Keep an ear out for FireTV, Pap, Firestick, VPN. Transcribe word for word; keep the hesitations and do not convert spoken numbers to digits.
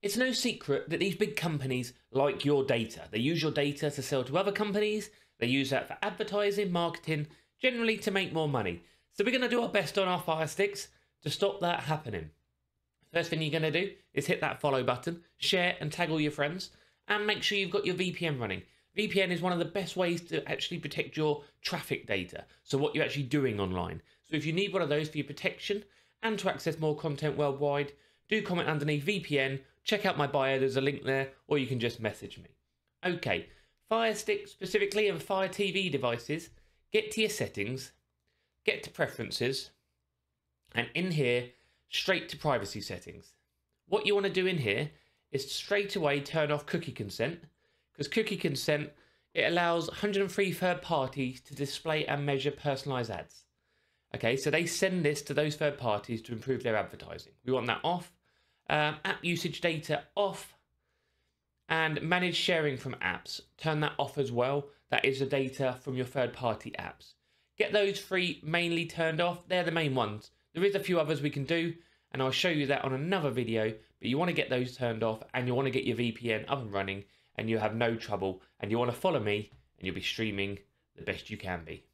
It's no secret that these big companies like your data. They use your data to sell to other companies. They use that for advertising, marketing, generally to make more money. So we're going to do our best on our Fire Sticks to stop that happening. First thing you're going to do is hit that follow button, share and tag all your friends, and make sure you've got your V P N running. V P N is one of the best ways to actually protect your traffic data, so what you're actually doing online. So if you need one of those for your protection and to access more content worldwide, do comment underneath V P N, check out my bio, there's a link there, or you can just message me. Okay, Fire Stick specifically and Fire T V devices, get to your settings, get to preferences, and in here, straight to privacy settings. What you want to do in here is straight away turn off cookie consent, because cookie consent, it allows one hundred and three third parties to display and measure personalized ads. Okay, so they send this to those third parties to improve their advertising. We want that off. Um, app usage data off, and manage sharing from apps. Turn that off as well. That is the data from your third party apps. Get those three mainly turned off. They're the main ones. There is a few others we can do, and I'll show you that on another video, but you want to get those turned off and you want to get your V P N up and running and you have no trouble, and you want to follow me and you'll be streaming the best you can be.